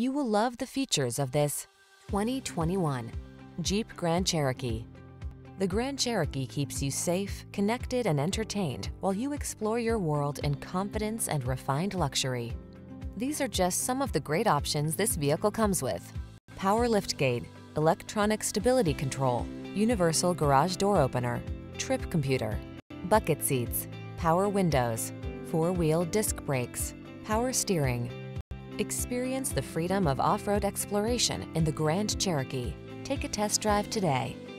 You will love the features of this 2021 Jeep Grand Cherokee. The Grand Cherokee keeps you safe, connected, and entertained while you explore your world in confidence and refined luxury. These are just some of the great options this vehicle comes with: power liftgate, electronic stability control, universal garage door opener, trip computer, bucket seats, power windows, four-wheel disc brakes, power steering. Experience the freedom of off-road exploration in the Grand Cherokee. Take a test drive today.